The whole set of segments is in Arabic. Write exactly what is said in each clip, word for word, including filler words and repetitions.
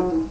Thank you.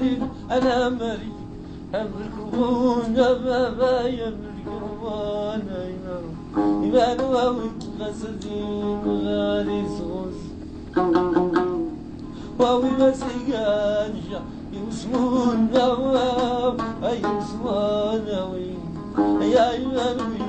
الذي أنا مريض أمركون بابا يمركون إيمان وويت غسدين غالي صوص ووي مسيقان شا يوسمون بابا أي يوسمان أوي أي أيمان